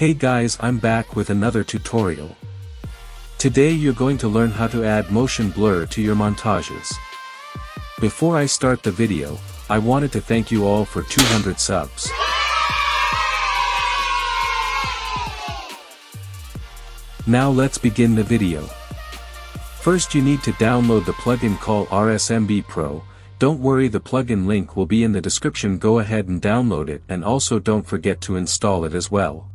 Hey guys, I'm back with another tutorial. Today you're going to learn how to add motion blur to your montages. Before I start the video, I wanted to thank you all for 200 subs. Now let's begin the video. First you need to download the plugin called RSMB Pro. Don't worry, the plugin link will be in the description. Go ahead and download it, and also don't forget to install it as well.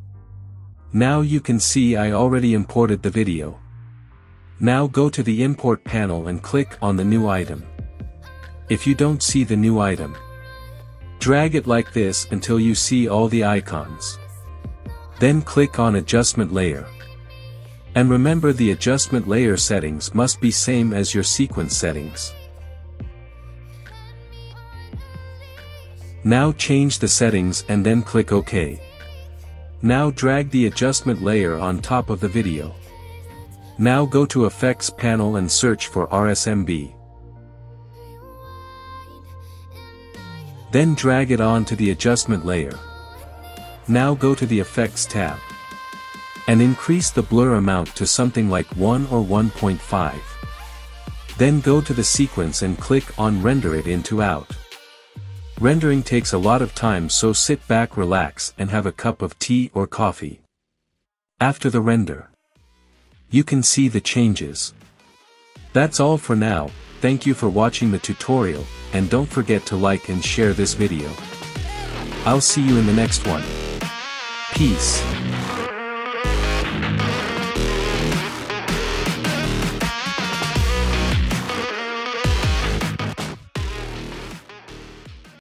Now you can see I already imported the video. Now go to the import panel and click on the new item. If you don't see the new item, drag it like this until you see all the icons. Then click on adjustment layer. And remember, the adjustment layer settings must be same as your sequence settings. Now change the settings and then click OK. Now drag the adjustment layer on top of the video. Now go to Effects panel and search for RSMB. Then drag it on to the adjustment layer. Now go to the Effects tab. And increase the blur amount to something like 1 or 1.5. Then go to the sequence and click on Render it into out. Rendering takes a lot of time, so sit back, relax, and have a cup of tea or coffee. After the render, you can see the changes. That's all for now. Thank you for watching the tutorial, and don't forget to like and share this video. I'll see you in the next one. Peace.